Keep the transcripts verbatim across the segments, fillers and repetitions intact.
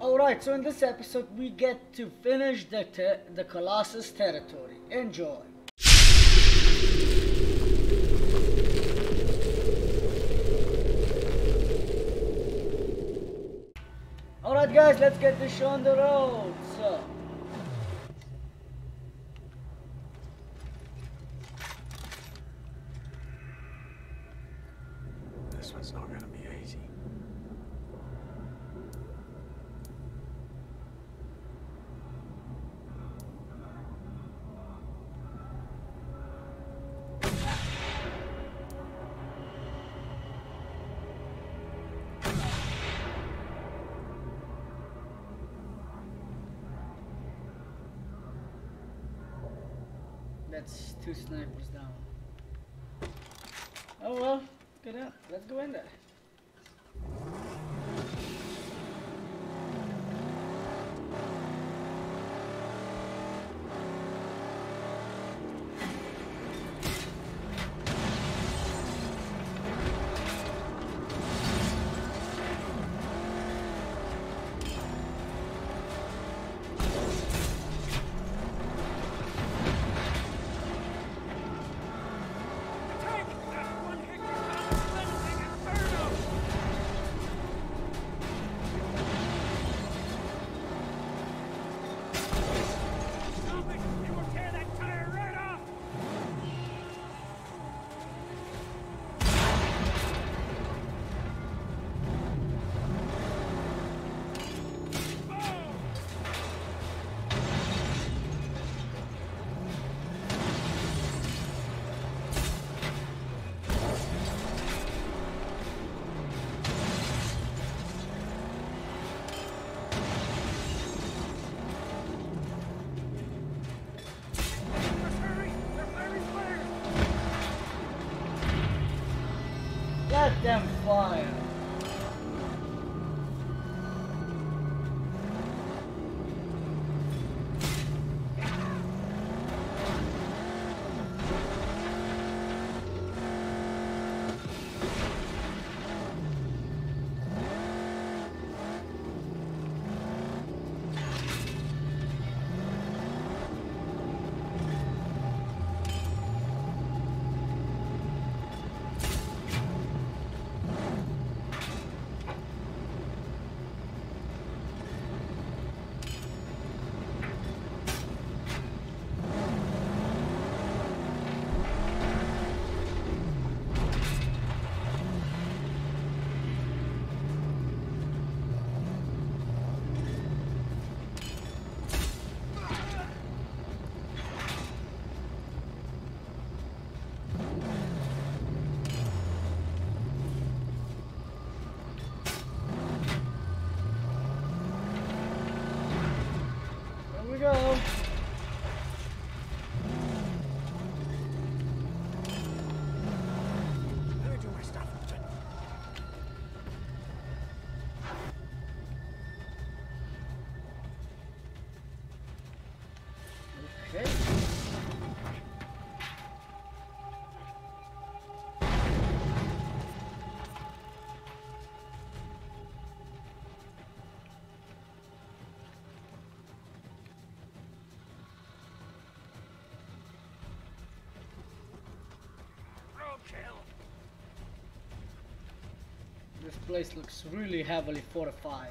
Alright, so in this episode we get to finish the, ter the Colossus territory. Enjoy! Alright guys, let's get this show on the road. So, this one's not gonna be easy. That's two snipers down. Oh well, good enough. Let's go in there. Let them fire. This place looks really heavily fortified.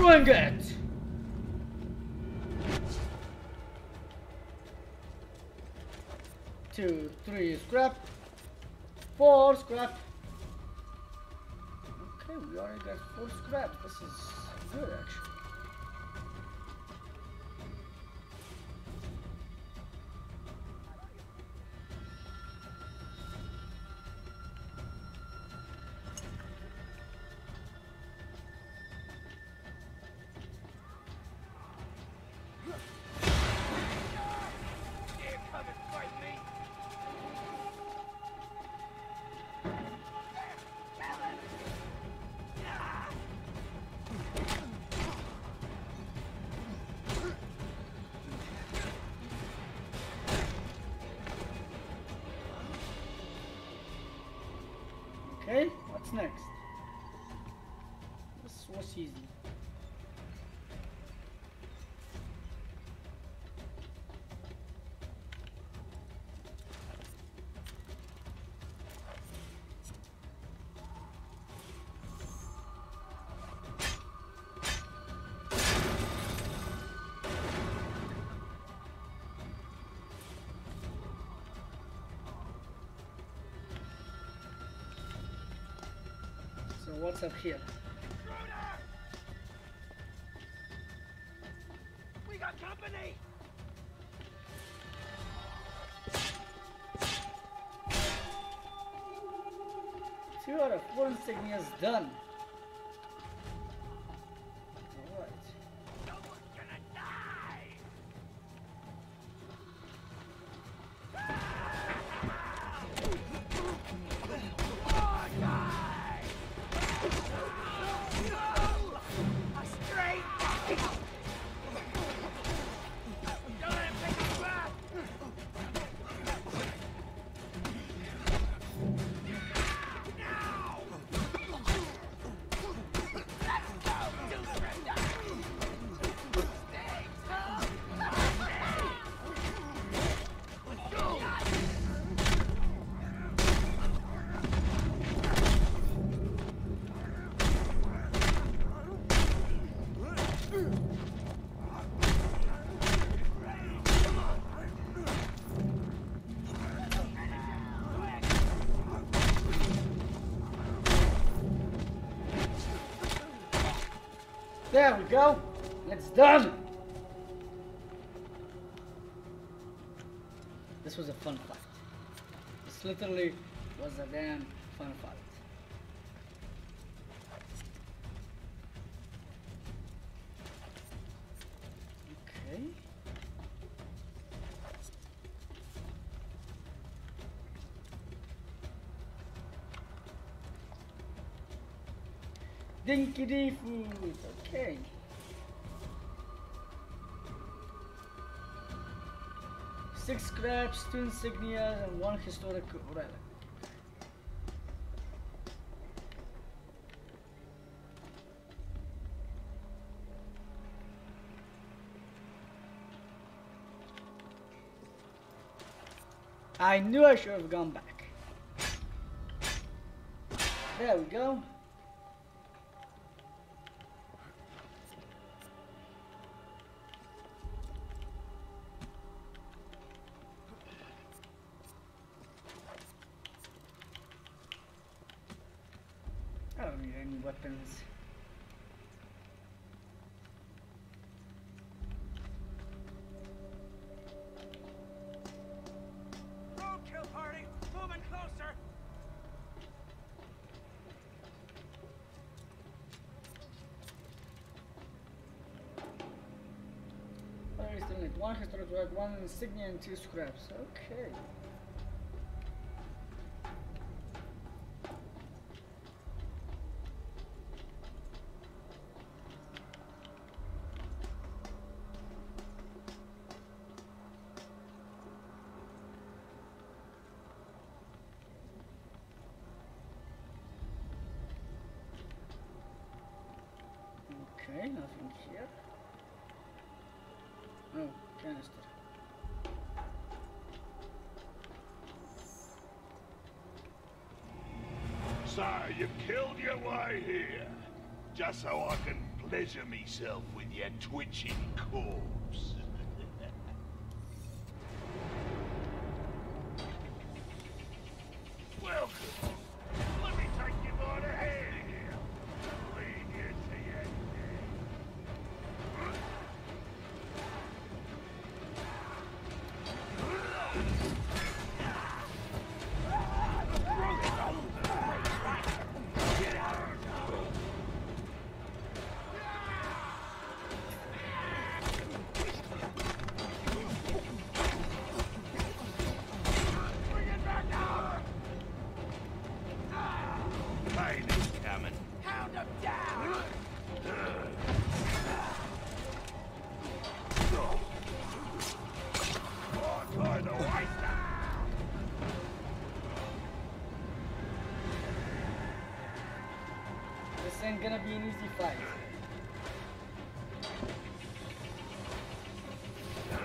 Trinket! Two, three, scrap. Four, scrap. Okay, we already got four scrap. This is good, actually. Okay, what's next? This was easy. What's up here? We got company. Two out of four insignias done. There we go. It's done. This was a fun fight. This literally was a damn fun fight. Okay. Dinky D food. Okay. Six scraps, two insignias, and one historic relic. I knew I should have gone back. There we go. Weapons. Roadkill party, moving closer. What is the need? One historic relic, one insignia, and two scraps. Okay. Okay, nothing here. Oh, canister. Sir, you killed your way here. Just so I can pleasure myself with your twitching corpse. Welcome. Let me take you by the hand here. Lead you to your death. Get out of here. This ain't gonna be an easy fight. Oh!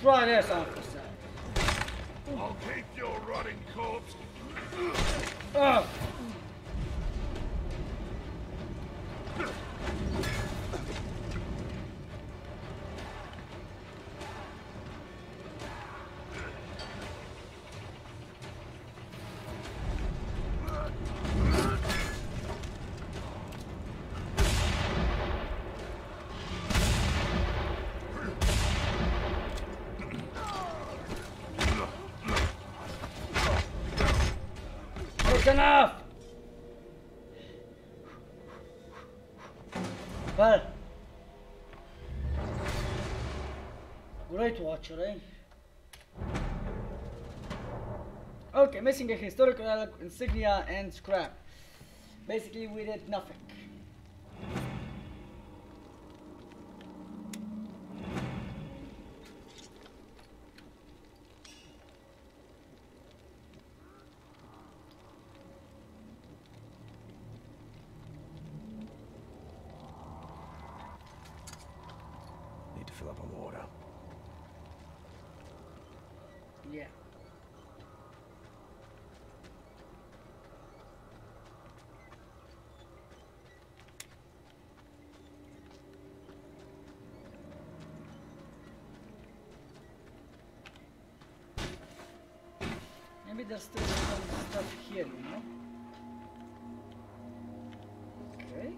Try this officer. I'll keep your rotting corpse. Oh. Enough. Well, great watcher, eh? Okay, missing a historical insignia and scrap. Basically, we did nothing. Yeah. Maybe there's still some stuff here, you know? Okay.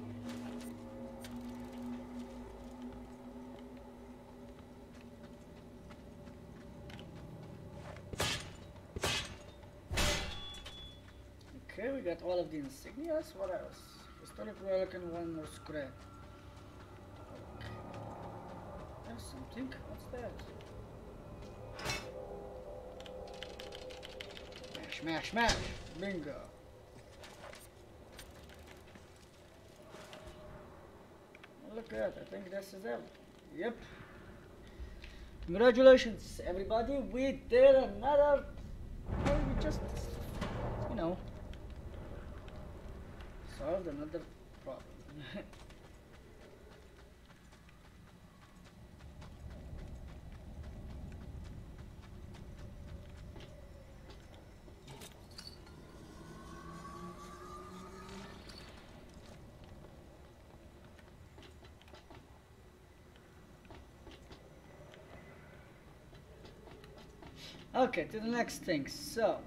Okay, we got all of the insignias. What else? Historical relic and one more scrap. Okay. There's something. What's that? Smash, smash, smash! Bingo! Look at that. I think this is it. Yep. Congratulations, everybody. We did another. Well, we just, you know. Solved another problem. Okay, to the next thing. So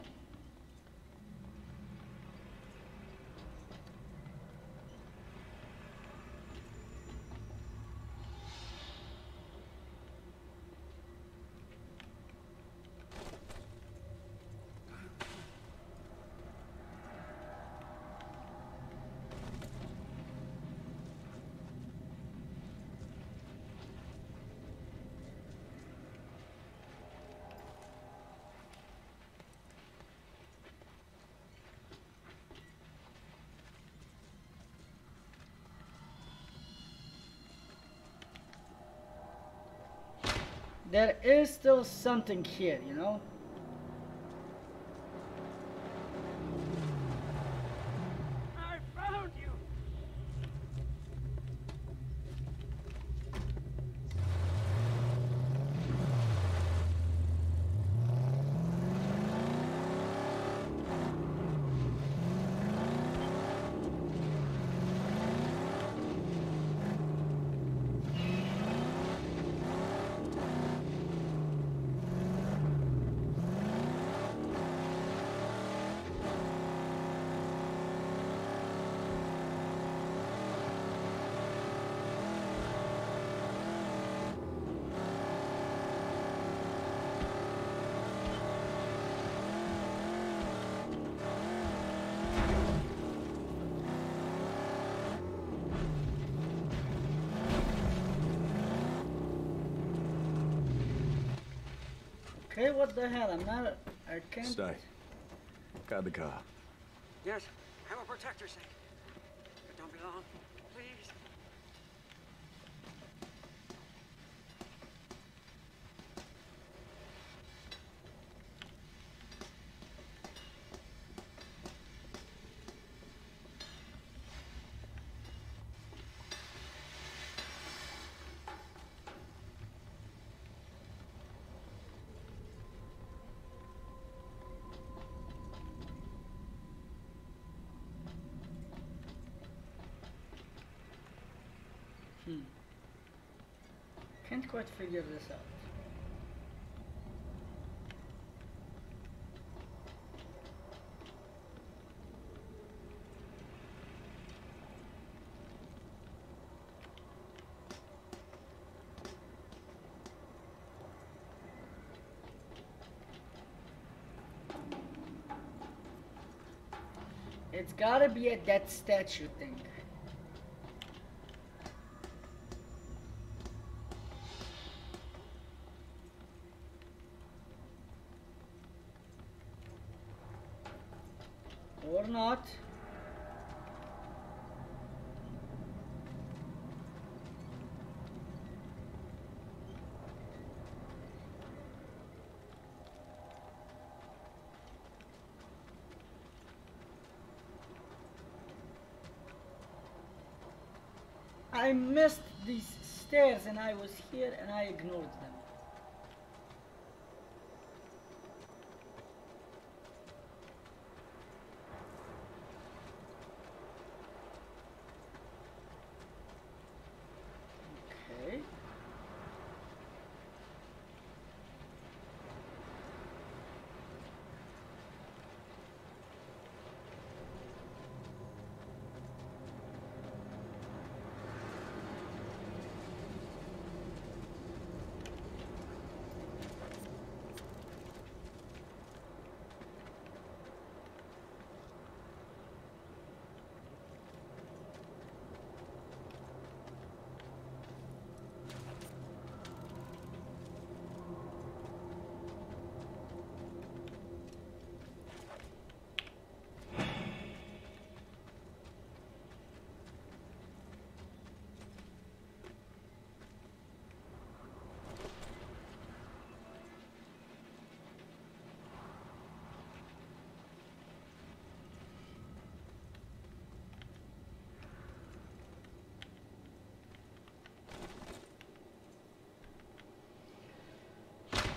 there is still something here, you know? I found you. Hey, what the hell? I'm not. I can't. Stay. Guard the car. Yes, I will protect your sake. But don't be long, please. Hmm. Can't quite figure this out. It's gotta be a dead statue thing. Or not. I missed these stairs and I was here and I ignored them.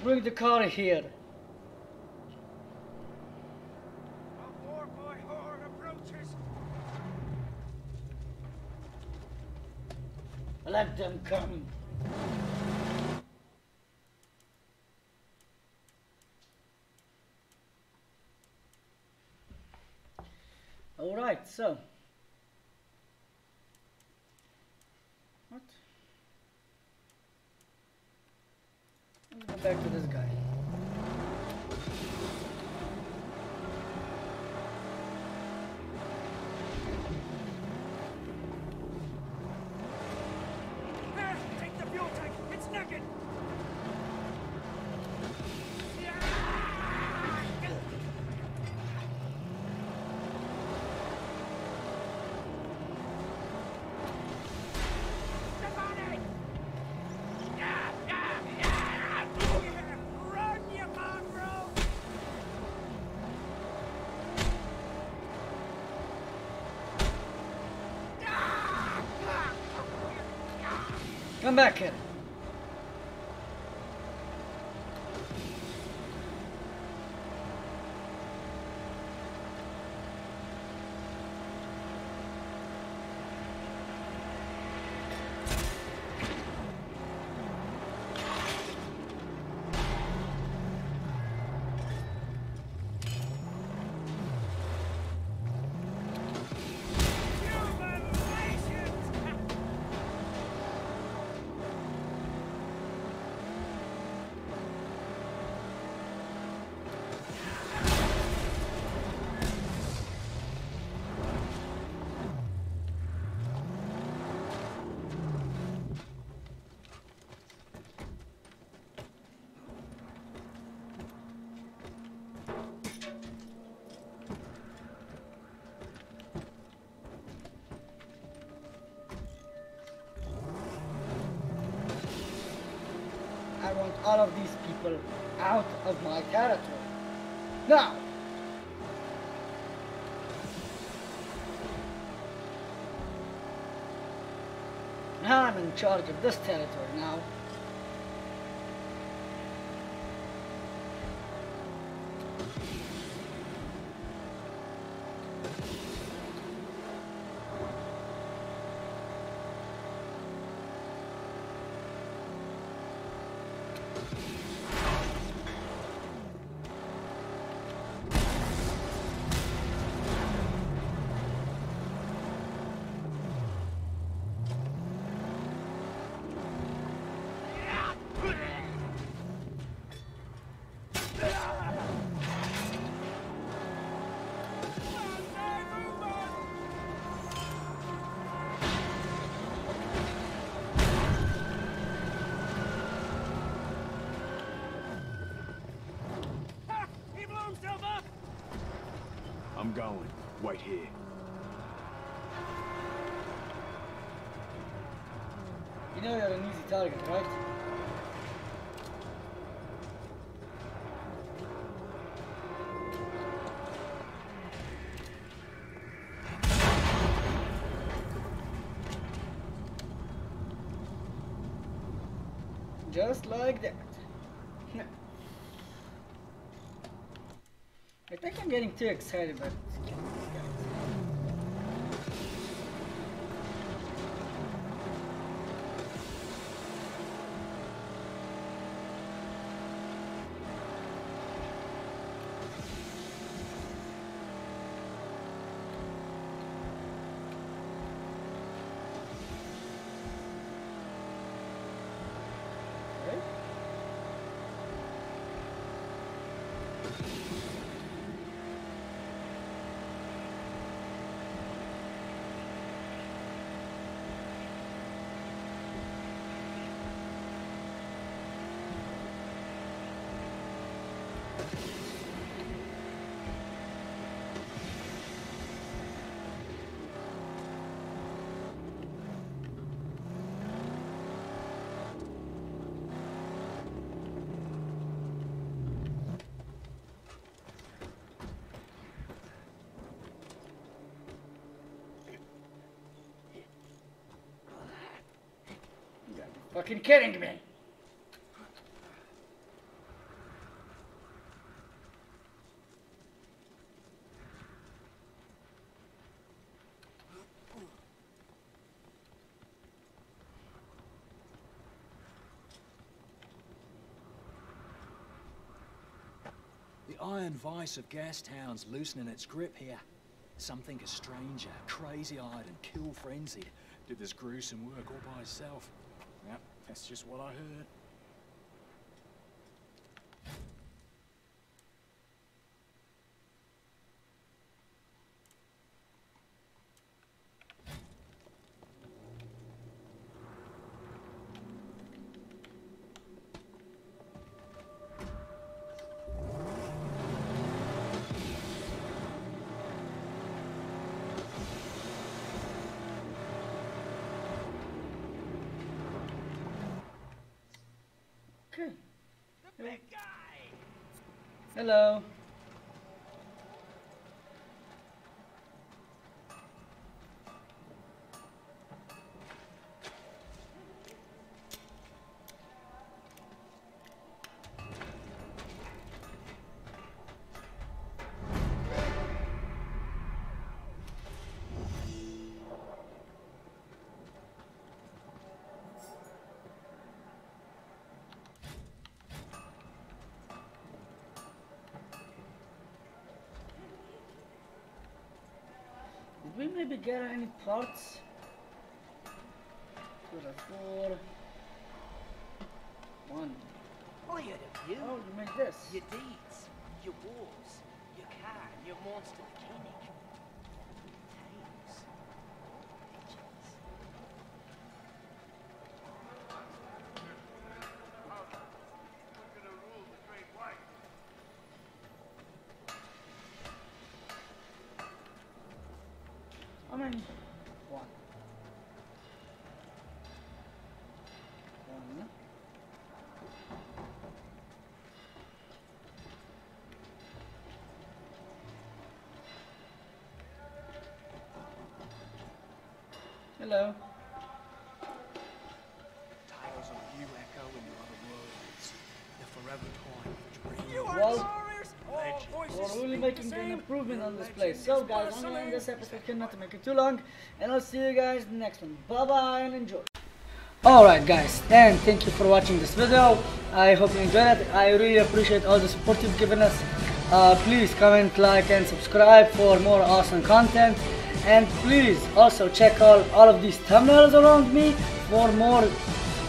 Bring the car here. Let them come. so. What? Let's go back to this guy. Come back here. I want all of these people out of my territory. Now! Now I'm in charge of this territory now. I'm going. Wait here. You know you're an easy target, right? Just like that. I think I'm getting too excited about this. Fucking kidding me. The iron vice of gas town's loosening its grip here. Something a stranger, crazy-eyed and kill-frenzied, did this gruesome work all by himself. Yep, that's just what I heard. Hello. We maybe get any parts to the four one. Tired of you. Oh, you made this. Your deeds, your wars, your car, your monster mechanic. Hello. Tales of you echo in your other worlds. The forever coin which brings you are glorious. We're really making an improvement on this place. So guys, I'm gonna end this episode here, not to make it too long, and I'll see you guys in the next one. Bye bye and enjoy. Alright guys, and thank you for watching this video. I hope you enjoyed it. I really appreciate all the support you've given us. Uh, please comment, like and subscribe for more awesome content. And please also check all, all of these thumbnails around me for more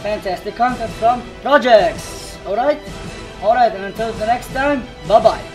fantastic content from Projects. Alright? Alright, and until the next time, bye bye.